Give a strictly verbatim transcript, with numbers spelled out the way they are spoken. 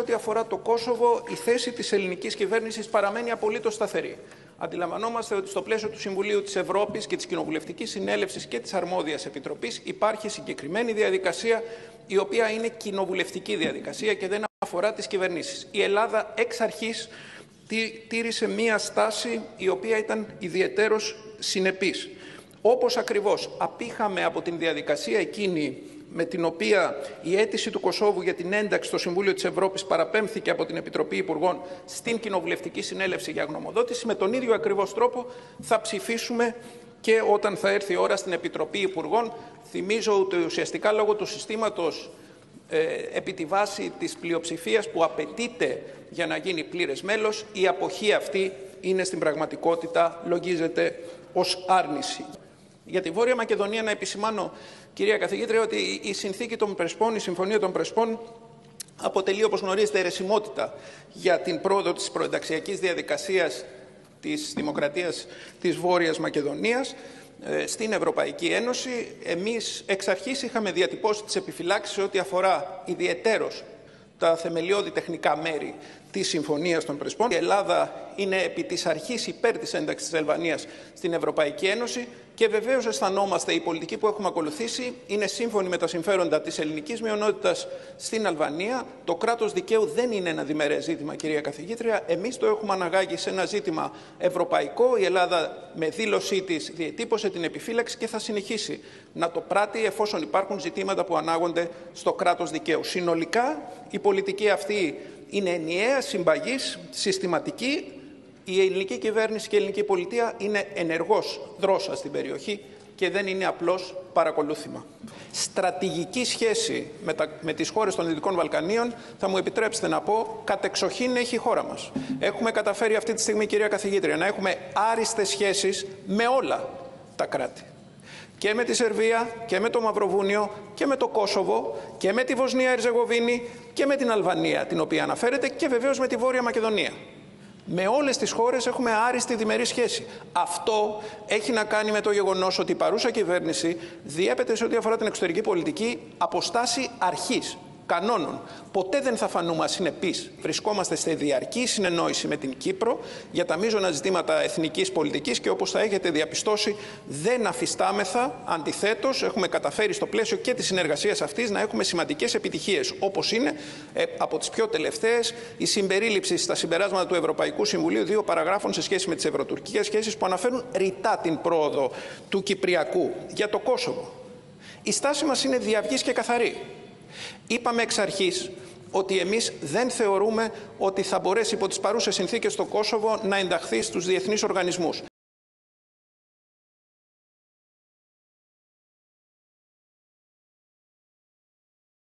ό,τι αφορά το Κόσοβο, η θέση της ελληνικής κυβέρνησης παραμένει απολύτως σταθερή. Αντιλαμβανόμαστε ότι στο πλαίσιο του Συμβουλίου της Ευρώπης και της Κοινοβουλευτικής Συνέλευσης και της Αρμόδιας Επιτροπής υπάρχει συγκεκριμένη διαδικασία, η οποία είναι κοινοβουλευτική διαδικασία και δεν αφορά τις κυβερνήσεις. Η Ελλάδα εξ αρχής τήρησε μία στάση η οποία ήταν ιδιαιτέρως συνεπής. Όπως ακριβώς απήχαμε από την διαδικασία εκείνη με την οποία η αίτηση του Κωσόβου για την ένταξη στο Συμβούλιο της Ευρώπης παραπέμφθηκε από την Επιτροπή Υπουργών στην Κοινοβουλευτική Συνέλευση για γνωμοδότηση, με τον ίδιο ακριβώς τρόπο θα ψηφίσουμε και όταν θα έρθει η ώρα στην Επιτροπή Υπουργών. Θυμίζω ότι ουσιαστικά λόγω του συστήματος ε, επί τη βάση της πλειοψηφίας που απαιτείται για να γίνει πλήρες μέλος, η αποχή αυτή είναι στην πραγματικότητα, λογίζεται ως άρνηση. Για τη Βόρεια Μακεδονία να επισημάνω, κυρία Καθηγήτρια, ότι η συνθήκη των Πρεσπών, η Συμφωνία των Πρεσπών, αποτελεί, όπως γνωρίζετε, αιρεσιμότητα για την πρόοδο της προενταξιακής διαδικασίας της Δημοκρατίας της Βόρειας Μακεδονίας ε, στην Ευρωπαϊκή Ένωση. Εμείς εξ αρχής είχαμε διατυπώσει τις επιφυλάξεις ό,τι αφορά ιδιαιτέρως τα θεμελιώδη τεχνικά μέρη της Συμφωνίας των Πρεσπών. Η Ελλάδα είναι επί της αρχής υπέρ της ένταξης της Αλβανίας στην Ευρωπαϊκή Ένωση και βεβαίως αισθανόμαστε η πολιτική που έχουμε ακολουθήσει είναι σύμφωνη με τα συμφέροντα της ελληνικής μειονότητας στην Αλβανία. Το κράτος δικαίου δεν είναι ένα διμερές ζήτημα, κυρία Καθηγήτρια. Εμείς το έχουμε αναγάγει σε ένα ζήτημα ευρωπαϊκό. Η Ελλάδα με δήλωσή της διατύπωσε την επιφύλαξη και θα συνεχίσει να το πράττει εφόσον υπάρχουν ζητήματα που ανάγονται στο κράτος δικαίου. Συνολικά, η πολιτική αυτή είναι ενιαία, συμπαγής, συστηματική. Η ελληνική κυβέρνηση και η ελληνική πολιτεία είναι ενεργός δρόσα στην περιοχή και δεν είναι απλώς παρακολούθημα. Στρατηγική σχέση με, τα, με τις χώρες των Δυτικών Βαλκανίων, θα μου επιτρέψετε να πω, κατεξοχήν έχει η χώρα μας. Έχουμε καταφέρει αυτή τη στιγμή, κυρία Καθηγήτρια, να έχουμε άριστες σχέσεις με όλα τα κράτη. Και με τη Σερβία, και με το Μαυροβούνιο, και με το Κόσοβο, και με τη Βοσνία-Ερζεγοβίνη, και με την Αλβανία, την οποία αναφέρεται, και βεβαίως με τη Βόρεια Μακεδονία. Με όλες τις χώρες έχουμε άριστη διμερή σχέση. Αυτό έχει να κάνει με το γεγονός ότι η παρούσα κυβέρνηση διέπεται σε ό,τι αφορά την εξωτερική πολιτική από στάση αρχής, κανόνων. Ποτέ δεν θα φανούμε ασυνεπείς. Βρισκόμαστε σε διαρκή συνεννόηση με την Κύπρο για τα μείζωνα ζητήματα εθνικής πολιτικής και όπως θα έχετε διαπιστώσει δεν αφιστάμεθα. Αντιθέτως, έχουμε καταφέρει στο πλαίσιο και της συνεργασίας αυτής να έχουμε σημαντικές επιτυχίες, όπως είναι ε, από τις πιο τελευταίες η συμπερίληψη στα συμπεράσματα του Ευρωπαϊκού Συμβουλίου δύο παραγράφων σε σχέση με τις ευρωτουρκικές σχέσεις που αναφέρουν ρητά την πρόοδο του Κυπριακού για το Κόσοβο. Η στάση μας είναι διαυγής και καθαρή. Είπαμε εξ αρχής ότι εμείς δεν θεωρούμε ότι θα μπορέσει υπό τις παρούσες συνθήκες το Κόσοβο να ενταχθεί στους διεθνείς οργανισμούς.